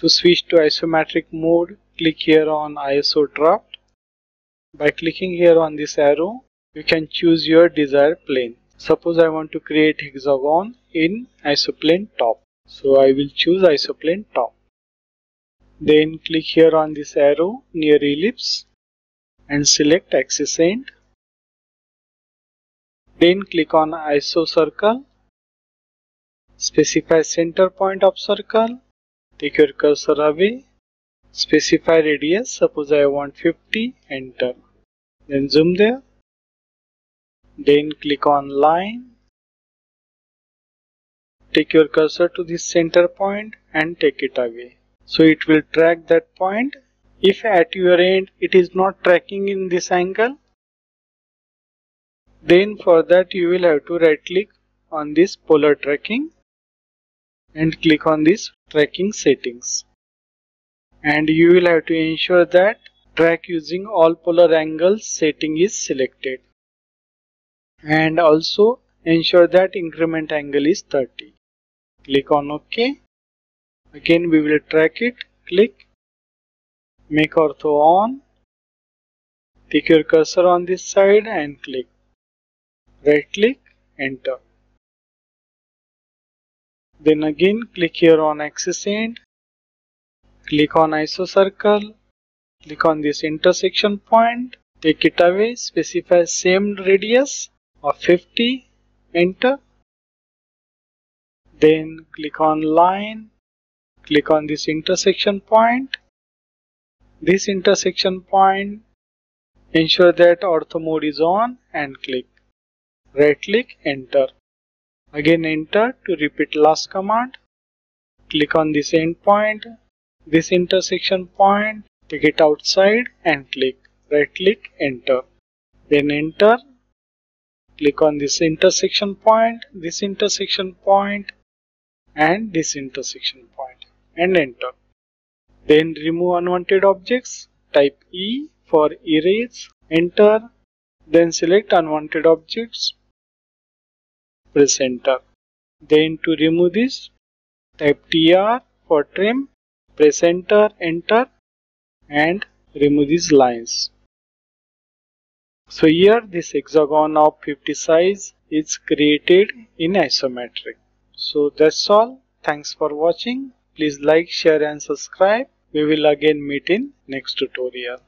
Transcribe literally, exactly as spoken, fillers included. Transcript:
To switch to isometric mode, click here on I S O draft. By clicking here on this arrow, you can choose your desired plane. Suppose I want to create hexagon in isoplane top. So I will choose isoplane top. Then click here on this arrow near ellipse and select axis end. Then click on I S O circle. Specify center point of circle. Take your cursor away. Specify radius. Suppose I want fifty. Enter. Then zoom there. Then click on line. Take your cursor to this center point and take it away. So it will track that point. If at your end it is not tracking in this angle, then for that you will have to right click on this polar tracking and click on this tracking settings. And you will have to ensure that track using all polar angles setting is selected. And also ensure that increment angle is thirty. Click on OK. Again we will track it. Click. Make ortho on. Take your cursor on this side and click. Right click. Enter. Then again click here on axis end. Click on I S O circle. Click on this intersection point. Take it away. Specify same radius of fifty. Enter. Then click on line. Click on this intersection point. This intersection point, ensure that ortho mode is on and click. Right click. Enter. Again enter to repeat last command. Click on this end point, this intersection point, take it outside and click. Right click. Enter. Then enter. Click on this intersection point, this intersection point and this intersection point and enter. Then remove unwanted objects. Type E for erase. Enter. Then select unwanted objects. Press enter. Then to remove this, type T R for trim. Press enter. Enter. And remove these lines. So here this hexagon of fifty size is created in isometric. So that's all. Thanks for watching. Please like, share and subscribe. We will again meet in next tutorial.